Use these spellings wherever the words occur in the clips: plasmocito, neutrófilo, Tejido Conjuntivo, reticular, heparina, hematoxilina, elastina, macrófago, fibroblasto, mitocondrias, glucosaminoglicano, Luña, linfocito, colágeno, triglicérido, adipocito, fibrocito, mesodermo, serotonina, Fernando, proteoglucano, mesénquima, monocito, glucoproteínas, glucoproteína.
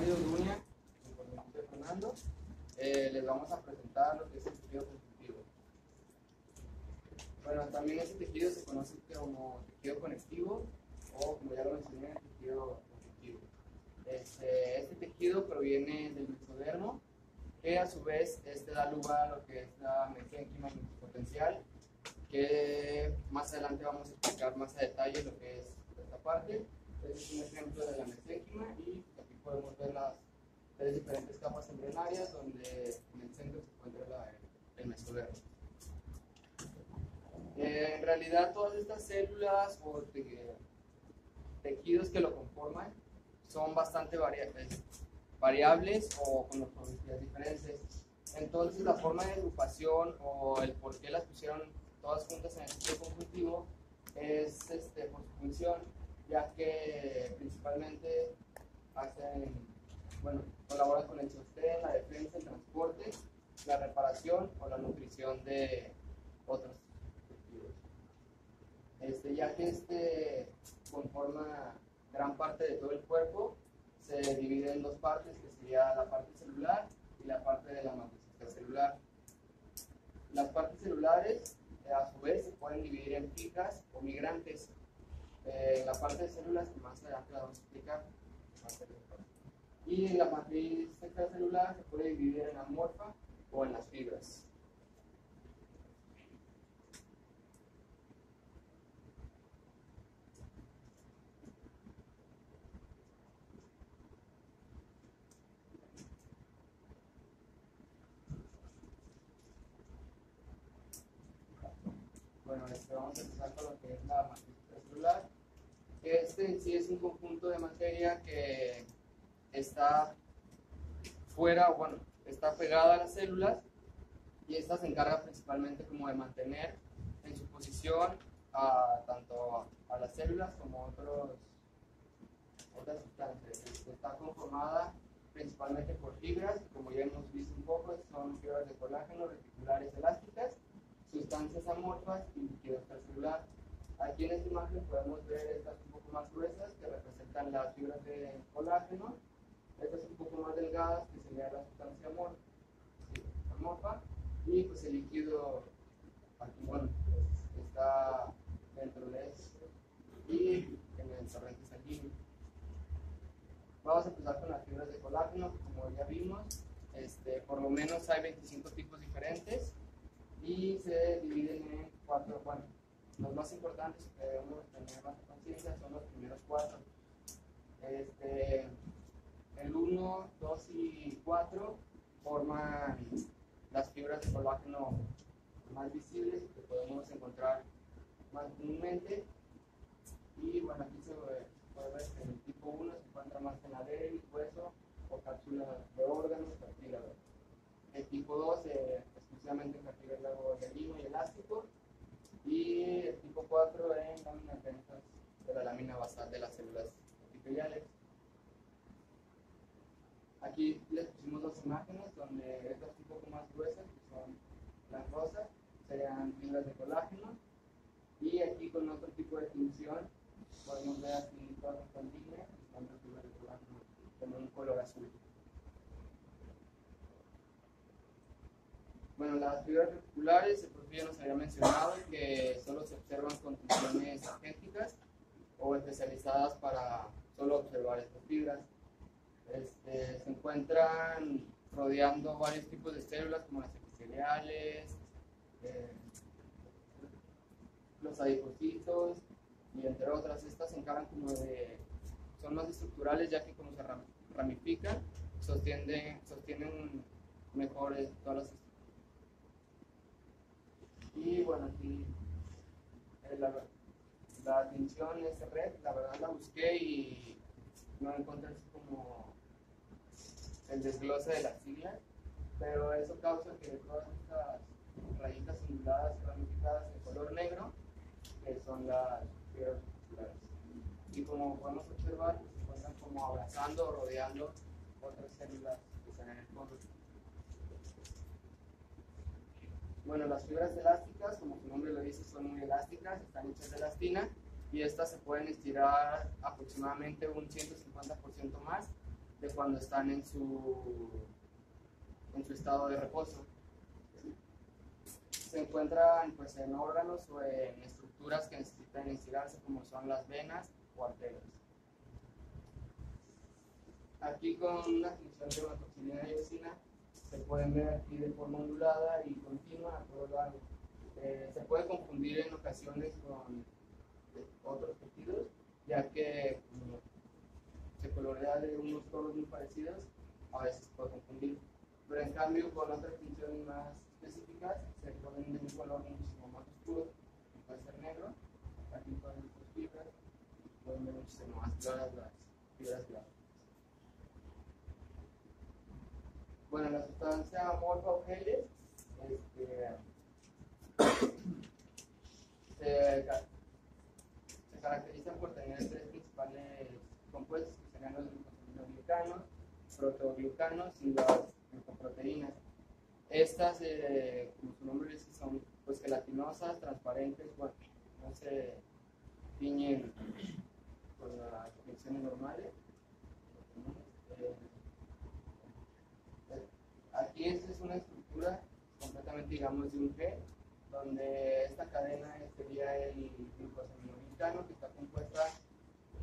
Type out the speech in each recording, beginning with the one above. Mario Luña, y por mi tío Fernando, les vamos a presentar lo que es el tejido conectivo. Bueno, también ese tejido se conoce como tejido conectivo o, como ya lo mencioné, tejido conectivo. Este tejido proviene del mesodermo, que a su vez da lugar a lo que es la mesénquima multipotencial, que más adelante vamos a explicar más a detalle lo que es esta parte. Este es un ejemplo de la mesénquima y aquí podemos ver las tres diferentes capas embrionarias donde en el centro se encuentra el mesodermo. En realidad todas estas células o tejidos que lo conforman son bastante variables o con propiedades diferentes. Entonces la forma de agrupación o el por qué las pusieron todas juntas en el tejido conjuntivo es por su función, ya que principalmente colaboran con el sostén, la defensa, el transporte, la reparación o la nutrición de otros tejidos. Ya que conforma gran parte de todo el cuerpo, se divide en dos partes, que sería la parte celular y la parte de la matriz celular. Las partes celulares a su vez se pueden dividir en picas o migrantes. La parte de células que más adelante la vamos a explicar. Y en la matriz celular se puede dividir en amorfa o en las fibras. Bueno, vamos a empezar con lo que es la matriz celular. Este en sí es un conjunto de materia que está está pegada a las células y esta se encarga principalmente como de mantener en su posición tanto a las células como otras sustancias. Está conformada principalmente por fibras, como ya hemos visto un poco, son fibras de colágeno, reticulares, elásticas, sustancias amorfas y líquido extracelular. Aquí en esta imagen podemos ver estas un poco más gruesas que representan las fibras de colágeno, estas un poco más delgadas que sería la sustancia amorfa, y pues el líquido aquí está dentro de esto y en el torrente sanguíneo. Vamos a empezar con las fibras de colágeno, como ya vimos, por lo menos hay 25 tipos diferentes y se dividen en cuatro. Los más importantes que debemos tener más conciencia son los primeros cuatro. El 1, 2 y 4 forman las fibras de colágeno más visibles que podemos encontrar más comúnmente. Y bueno, aquí se puede ver que el tipo 1 se encuentra más en la débil, hueso o cápsula de órganos, cartílago. El tipo 2 exclusivamente en cartílago hialino y elástico. Y el tipo 4 en láminas densas de la lámina basal de las células epiteliales. Aquí les pusimos dos imágenes donde estas un poco más gruesas, que son las rosas, serían fibras de colágeno. Y aquí con otro tipo de tinción podemos ver aquí todas estas líneas y tantas fibras de colágeno con un color azul. Bueno, las fibras reticulares, el profe ya nos había mencionado que solo se observan con tinciones agénticas o especializadas para solo observar estas fibras. Se encuentran rodeando varios tipos de células como las epiteliales, los adipocitos y entre otras. Estas se encargan son más estructurales, ya que como se ramifican, sostienen mejor todas las estructuras. Y bueno, aquí la tinción es red, la verdad la busqué y no encontré como el desglose de las siglas, pero eso causa que todas estas rayitas onduladas y ramificadas de color negro, que son las fibras reticulares. Y como podemos observar, se encuentran como abrazando o rodeando otras células que están en el fondo. Bueno, las fibras elásticas, como su nombre lo dice, son muy elásticas, están hechas de elastina y estas se pueden estirar aproximadamente un 150% más de cuando están en su estado de reposo. Se encuentran pues, en órganos o en estructuras que necesitan estirarse, como son las venas o arterias. Aquí con una función de hematoxilina y eosina se pueden ver aquí de forma ondulada y continua a todo lado. Se puede confundir en ocasiones con otros tejidos, ya que se colorea de unos tonos muy parecidos, a veces se puede confundir. Pero en cambio con otras funciones más específicas se ponen de un color muchísimo más oscuro, puede ser negro, aquí ponen sus fibras, pueden ver muchísimo más claras las fibras blancas. Bueno, la sustancia morfa o geles se caracterizan por tener tres principales compuestos, que serían los glucoproteínos, proteoglucanos y las glucoproteínas. Estas, como su nombre dice, son pues, gelatinosas, transparentes, bueno, no se tiñen por las condiciones normales. Aquí esta es una estructura completamente, digamos, de un gel, donde esta cadena sería el glucosaminoglicano, que está compuesta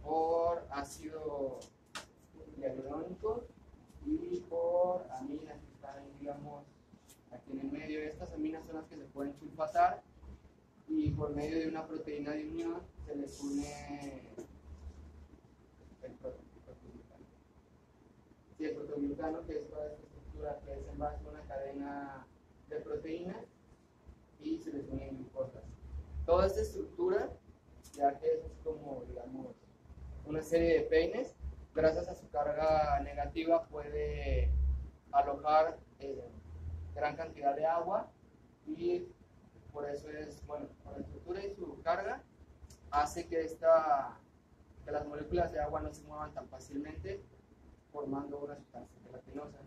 por ácido hialurónico y por aminas que están, digamos, aquí en el medio. Estas aminas son las que se pueden sulfatar y por medio de una proteína de unión se les une el proteoglucano. Sí, el proteoglucano, que es toda esta estructura que es en base a una cadena de proteínas, y se les unen glucosas. Toda esta estructura, ya que es como, digamos, una serie de peines, gracias a su carga negativa puede alojar gran cantidad de agua, y por eso es, bueno, con la estructura y su carga hace que las moléculas de agua no se muevan tan fácilmente, formando una sustancia gelatinosa.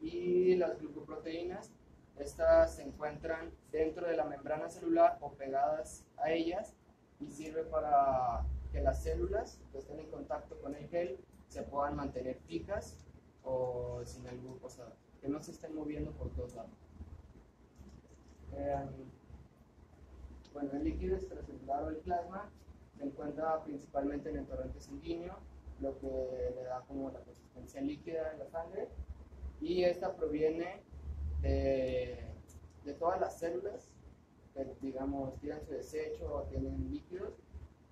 Y las glucoproteínas, estas se encuentran dentro de la membrana celular o pegadas a ellas, y sirve para que las células que estén en contacto con el gel se puedan mantener fijas o sin algún, o sea, que no se estén moviendo por todos lados. Bueno, el líquido extracelular o el plasma se encuentra principalmente en el torrente sanguíneo, lo que le da como la consistencia líquida de la sangre, y esta proviene de todas las células que, digamos, tiran su desecho o tienen líquidos,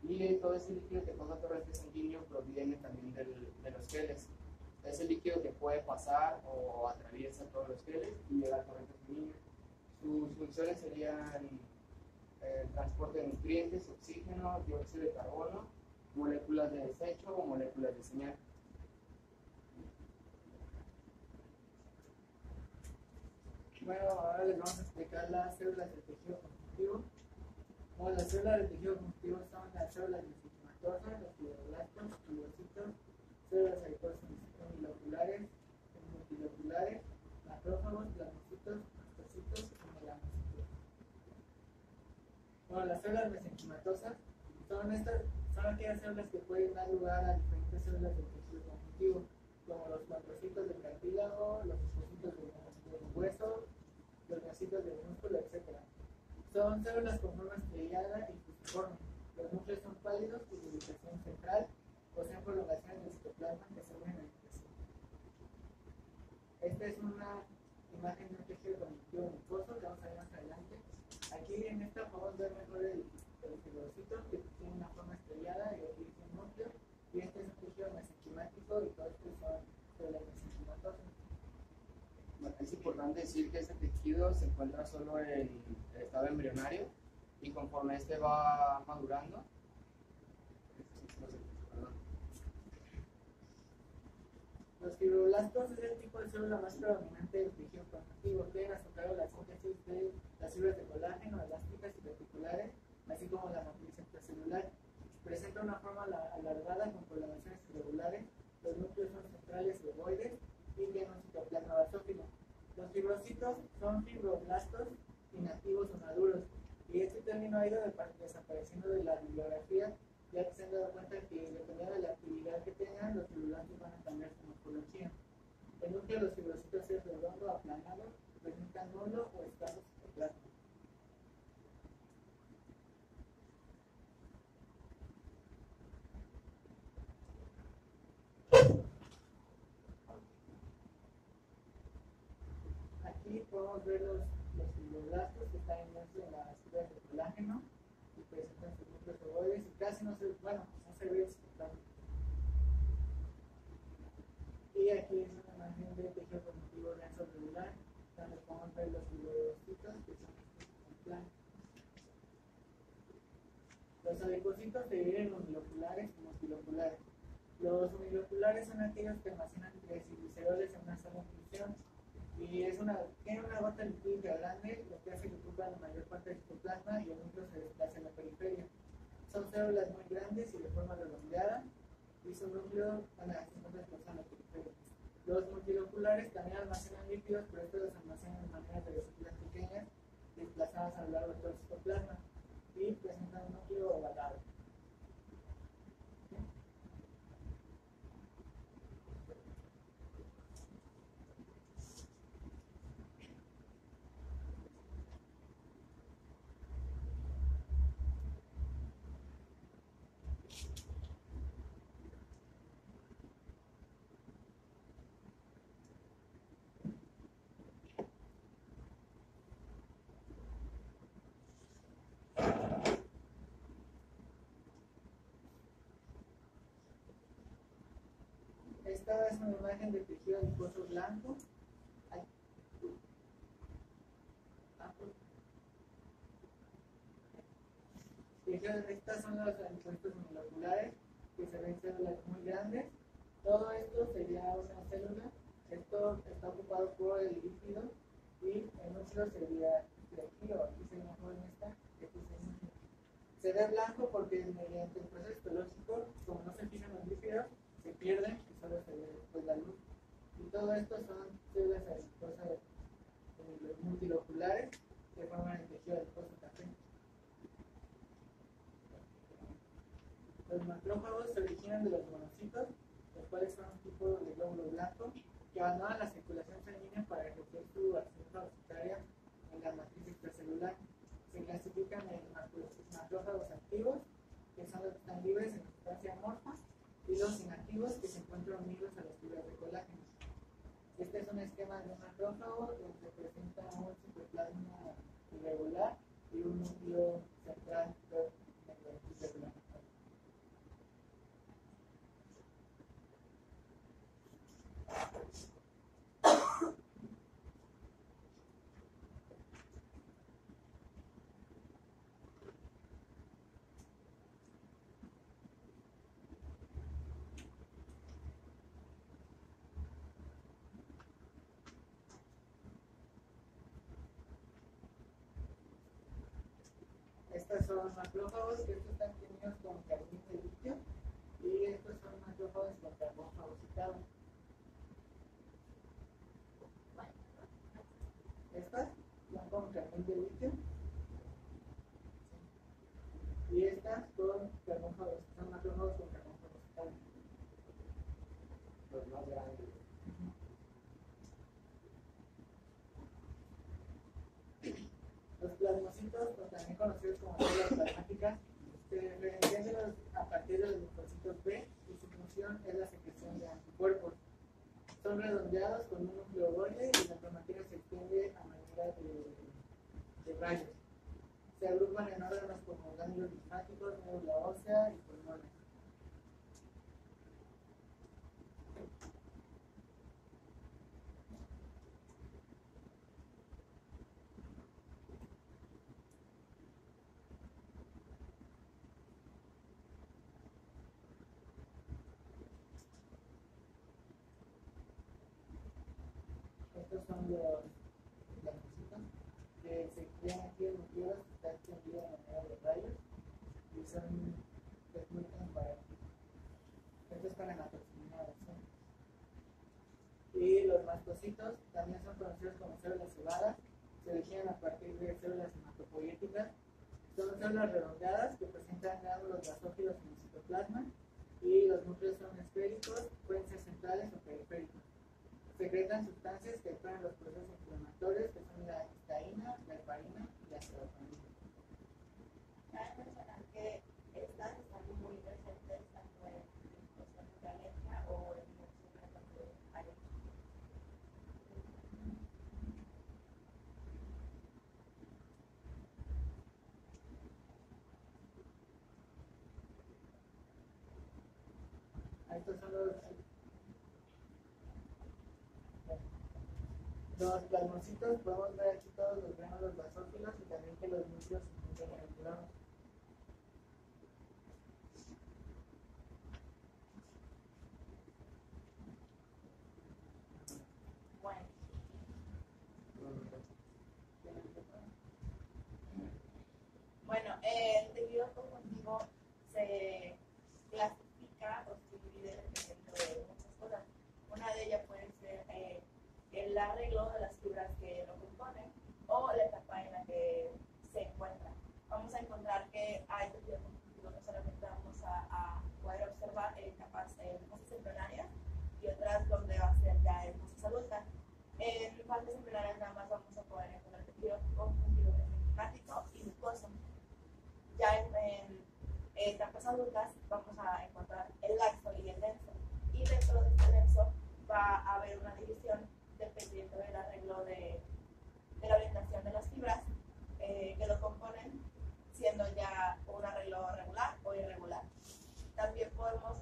y todo ese líquido que forma torrente sanguíneo proviene también de los geles. Es el líquido que puede pasar o atraviesa todos los geles y llega al torrente sanguíneo. Sus funciones serían el transporte de nutrientes, oxígeno, dióxido de carbono, moléculas de desecho o moléculas de señal. Bueno, ahora les vamos a explicar las células del tejido conjuntivo. Bueno, las células del tejido conjuntivo son las células mesenquimatosas, los fibroblastos, los fibrocitos, células adiposas uniloculares, multiloculares, macrófagos, plasmocitos, mastocitos y melasmocitos. Bueno, las células mesenquimatosas son aquellas células que pueden dar lugar a diferentes células del tejido conjuntivo, como los macrócitos del cartílago, los osteocitos del hueso, los neocitos del músculo, etc. Son células con forma estrellada y fusiforme. Los núcleos son pálidos y de ubicación central, poseen prolongaciones del citoplasma que se unen entre sí. Esta es una imagen de un tejido conjuntivo mucoso que vamos a ver más adelante. Aquí en esta podemos ver mejor el fibrocito, que tiene una forma estrellada y aquí es un núcleo, y este es un tejido mesenquimático y todo esto son células mesenquimatosas. Bueno, es importante decir que este tejido se encuentra solo en el estado embrionario, y conforme este va madurando, los fibroblastos es el tipo de célula más predominante del tejido conjuntivo. Tienen a su cargo la síntesis de las células de colágeno, elásticas y reticulares, así como la matriz extracelular. Presenta una forma alargada con prolongaciones irregulares. Los núcleos son centrales y ovoides, y tienen un citoplasma basófilo. Los fibrocitos son fibroblastos inactivos o maduros, y este término ha ido desapareciendo de la bibliografía, ya que se han dado cuenta que dependiendo de la actividad actividad que tengan, los fibroblastos van a cambiar su morfología. El núcleo de los fibrocitos es redondo, aplanado, presentan nulo o escaso citoplasma. Aquí podemos ver los fibroblastos que están inmersos en las fibras de colágeno y presentan sus núcleos ovoides y casi no se, bueno, no se ve el citoplasma. Y aquí es una imagen de tejido conectivo denso regular, donde podemos ver los fibrocitos que son en plan. Los adipocitos se dividen en uniloculares y multiloculares. Los uniloculares son aquellos que almacenan trigliceroles en una sola función y tiene una gota lipídica grande, lo que hace que ocupa la mayor parte del citoplasma y el núcleo se desplaza en la periferia. Son células muy grandes y de forma redondeada y su núcleo desplaza en la periferia. Los multiloculares también almacenan lípidos, pero estos los almacenan de manera de vesículas pequeñas desplazadas a lo largo de todo el citoplasma y presentan un núcleo ovalado. Esta es una imagen de tejido adiposo blanco. Estas son los adipocitos monoculares que se ven células muy grandes. Todo esto sería una célula. Esto está ocupado por el lípido y el núcleo sería de aquí o aquí se mejor en esta. Se ve blanco porque mediante el proceso histológico, como no se fijan los lípidos, se pierden y solo se ve después la luz. Y todo esto son células adiposas multiloculares que forman el tejido adiposo café. Los macrófagos se originan de los monocitos, los cuales son un tipo de glóbulo blanco que abandonan la circulación sanguínea para ejercer su acción parasitaria en la matriz extracelular. Se clasifican en macrófagos activos, que son los que están libres en sustancia amorfa, y los inactivos que se encuentran unidos a las fibras de colágeno. Este es un esquema de un macrófago donde presenta un citoplasma irregular y un núcleo central irregular. Estos son macrófagos, que estos están tenidos con carbón de litio, y estos son macrófagos con carbón fagocitado. Estas son con carbón de litio, y estas son carbón fagocitado, son macrófagos con carbón fagocitado. Los más grandes. Los plasmocitos, pues, también conocidos como células plasmáticas, se diferencian a partir de los linfocitos B y su función es la secreción de anticuerpos. Son redondeados con un núcleo ovoide y la cromatina se extiende a manera de rayos. Se agrupan en órganos como ganglios linfáticos, médula ósea y pulmones. Estos son los plasmocitos que se crean aquí en los hielos, que están extendidos de manera de rayos y son desmuestran para. Esto es para hematoxilina de acción. Y los mastocitos también son conocidos como células cebadas, se originan a partir de células hematopoyéticas. Son células redondeadas que presentan gránulos basófilos en el citoplasma y los núcleos son esféricos, pueden ser centrales o periféricos. Secretan sustancias que actúan los procesos inflamatorios, que son la histaína, la heparina y la serotonina. Hay personas que estas están muy presentes tanto en situaciones de alergia o en situaciones de alergia. Estos son los plasmocitos. Podemos ver aquí todos los gránulos basófilos y también que los núcleos son intermoleculares. Bueno, el tejido conjuntivo se clasifica o se divide dependiendo de muchas cosas. Una de ellas puede ser el arreglo de las fibras que lo componen o la etapa en la que se encuentran. Vamos a encontrar que hay tejido conjuntivo que solamente vamos a poder observar en etapas temporarias y otras donde va a ser ya en fase adulta. En fases temporarias nada más vamos a poder encontrar tejido conjuntivo mesenquimático y mucoso. Ya en etapas adultas vamos a encontrar el laxo y el denso. Y dentro de este denso va a haber una división dependiendo del arreglo de la orientación de las fibras que lo componen, siendo ya un arreglo regular o irregular. También podemos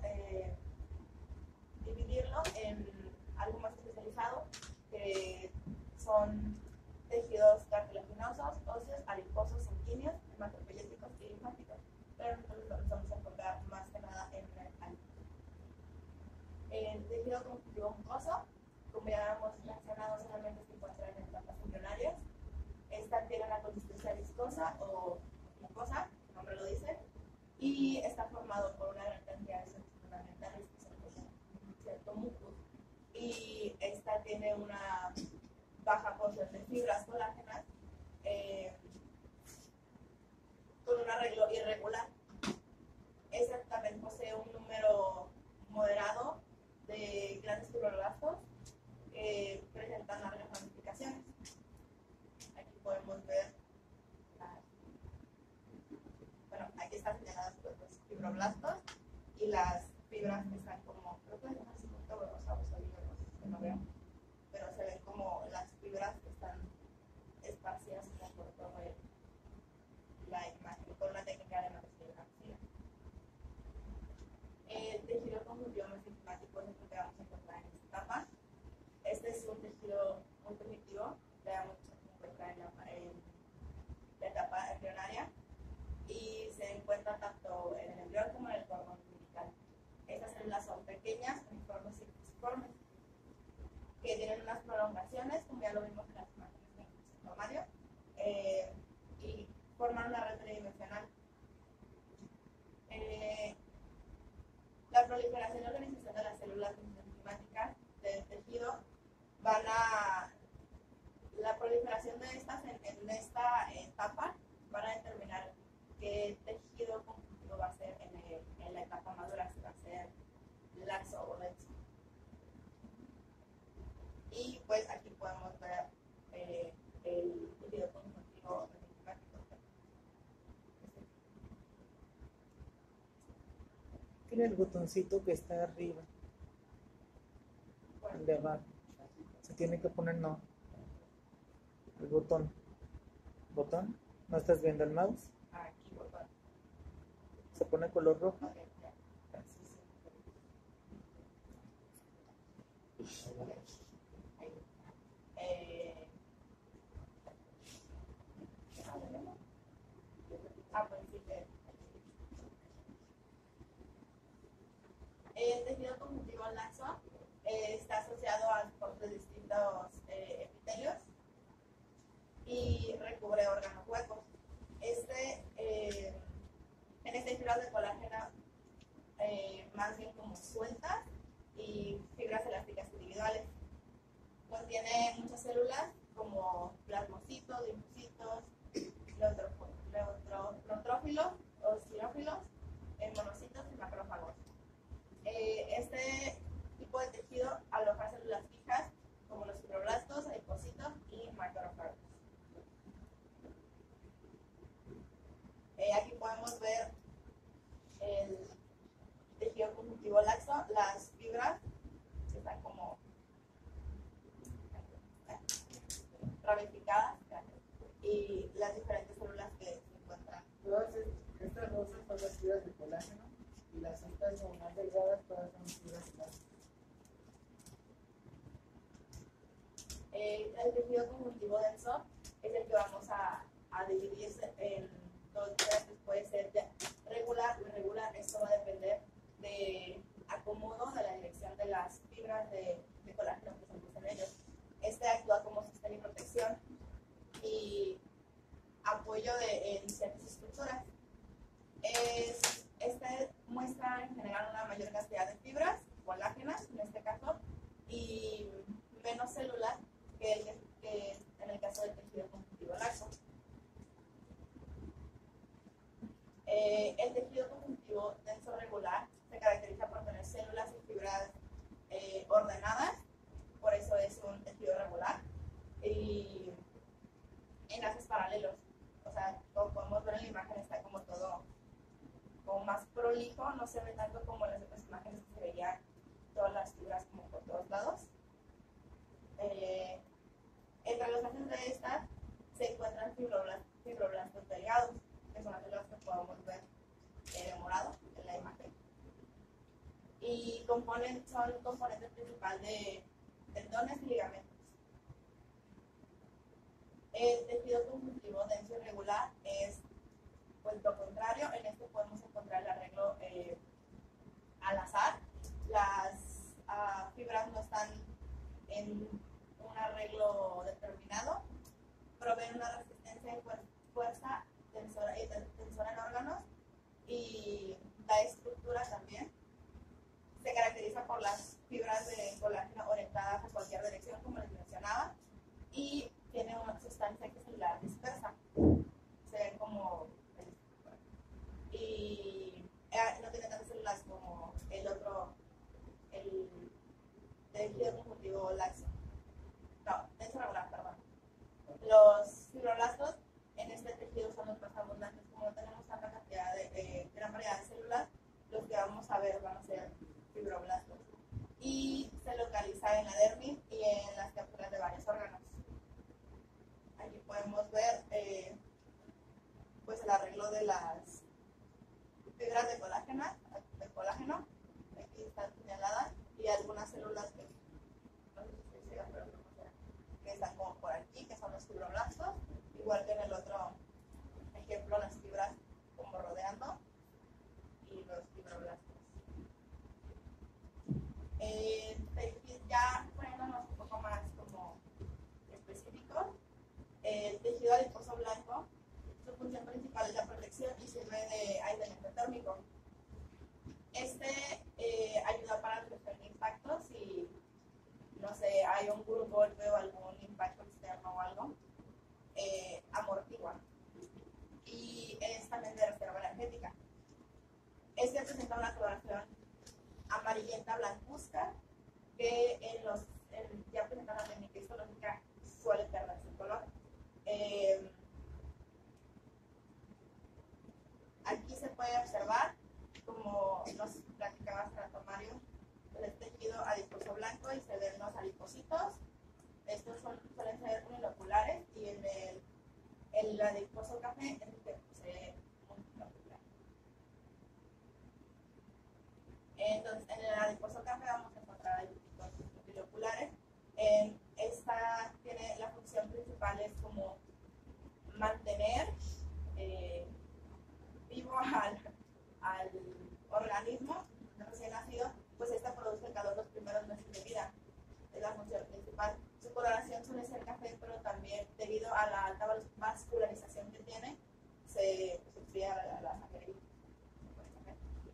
dividirlo en algo más especializado, que son tejidos cartilaginosos, óseos, adiposos, sanguíneos, hematopoyéticos y linfáticos. Pero nosotros vamos a enfocar más que nada en el adiposo. El tejido conjuntivo mucoso, como ya hemos mencionado, solamente se encuentra en etapas embrionarias. Esta tiene una consistencia viscosa o mucosa, el nombre lo dice, y está formado por una gran cantidad de sólidos fundamentales que son cierto mucus. Y esta tiene una baja porción de fibras colágenas con un arreglo irregular. Esta también posee un número moderado de grandes fibroblastos que presentan largas ramificaciones. Aquí podemos ver, aquí están señaladas los fibroblastos y las fibras que están como, creo que es más no veo, pero se ven como las fibras que están esparcidas por toda la imagen con la técnica de mastocito. El tejido conjuntivo mesénquima es lo que vamos a encontrar en esta etapa. Este es un tejido muy primitivo, le vamos a encontrar en la etapa embrionaria y se encuentra tanto en el embrión como en el cordón umbilical. Estas células son pequeñas, uniformes y fusiformes, que tienen unas prolongaciones, como ya lo vimos en las imágenes del microsomario, y forman una red tridimensional. La proliferación y organización de las células mesenquimáticas del tejido van a... La proliferación de estas en esta etapa van a determinar qué tejido conjuntivo va a ser en la etapa madura, si va a ser laxo o denso. Y pues aquí podemos ver el tejido conjuntivo mesenquimático. Tiene el botoncito que está arriba, el de abajo. Se tiene que poner no. El botón. ¿Botón? ¿No estás viendo el mouse? Aquí, botón. Se pone color rojo. Okay. Gracias. Okay. El tejido conjuntivo laxo está asociado a los distintos epitelios y recubre órganos huecos. En este fibras de colágeno más bien como sueltas y fibras elásticas individuales. Contiene muchas células como plasmocitos, linfocitos, neutrófilos, osteófilos, monocitos y macrófagos. este tipo de tejido aloja células fijas como los fibroblastos, adipocitos y macrófagos. Aquí podemos ver el tejido conjuntivo laxo, las fibras que están como ramificadas y las diferentes células que se encuentran. Entonces, estas dos son las fibras de colágeno y las otras son más delgadas, todas son fibras elásticas. El tejido conjuntivo denso es el que vamos a dividir en dos clases, puede ser regular o irregular. Esto va a depender de acomodo, de la dirección de las fibras de colágeno que se encuentran en ellos. Este actúa como sostén y protección y apoyo en ciertas estructuras. Este muestra en general una mayor cantidad de fibras, colágenas en este caso, y menos células que en el caso del tejido conjuntivo laxo. El tejido conjuntivo denso regular se caracteriza por tener células y fibras ordenadas, por eso es un tejido regular, y enlaces paralelos. O sea, como podemos ver en la imagen, está como todo como más prolijo, no se ve tanto como en las otras imágenes que se veían todas las fibras como por todos lados. Entre los haces de estas se encuentran fibroblastos delgados, que son las células que podemos ver de morado en la imagen, y son el componente principal de tendones y ligamentos. El tejido conjuntivo denso irregular es pues lo contrario. En este podemos encontrar el arreglo al azar. Las fibras no están en un arreglo determinado, proveen una resistencia y fuerza tensora en órganos y da estructura también. Se caracteriza por las fibras de colágeno orientadas a cualquier dirección, como les mencionaba, y tiene una sustancia que se la dispersa, se ven como y no tiene tantas células como el otro, el tejido conjuntivo laxo, no, denso regular, perdón. Los fibroblastos en este tejido son los más abundantes. Como no tenemos tanta cantidad de gran variedad de células, los que vamos a ver van a ser fibroblastos, y se localiza en la dermis y en las cápsulas de varios órganos. Aquí podemos ver pues el arreglo de las fibras de colágeno, aquí están señaladas, y algunas células que, no sé si se diga, pero no será, que están como por aquí, que son los fibroblastos, igual que en el otro ejemplo las fibras como rodeando y los fibroblastos. Ya poniéndonos un poco más como específicos, el tejido adiposo blanco, su función principal es la protección y sirve de aislamiento térmico. Este ayuda para reducir impactos y no sé, hay un golpe o algún impacto externo o algo, amortigua, y es también de reserva energética. Este presenta una coloración amarillenta blancuzca que ya presentada en la histológica suele perder su color. Aquí se puede observar, como nos platicaba Fernando Mario, el tejido adiposo blanco y se ven los adipocitos. Estos suelen ser uniloculares, y en el adiposo café es el que se ve multilocular. Entonces, en el adiposo café vamos a encontrar adipositos multiloculares. Esta tiene la función principal, es como mantener vivo al organismo recién nacido, pues esta produce calor los primeros meses de vida. Es la función principal. Su coloración suele ser café, pero también debido a la alta vascularización que tiene, se enfría la sangre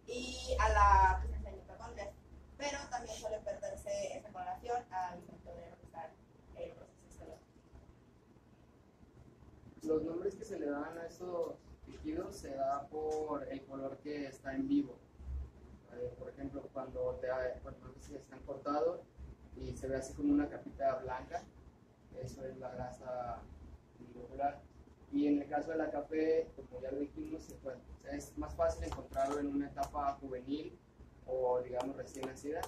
y a la presencia de mitocondrias, pero también suele perderse esta coloración al momento de realizar el proceso histológico. Los nombres que se le dan a estos tejidos se da por el color que está en vivo. Por ejemplo, cuando te están cortados y se ve así como una capita blanca, eso es la grasa globular. Y en el caso de la café, como ya lo dijimos, pues, es más fácil encontrarlo en una etapa juvenil o digamos recién nacida,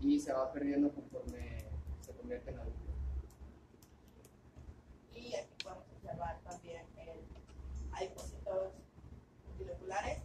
y se va perdiendo conforme se convierte en adulto. Y aquí podemos observar también hay adipocitos multilocular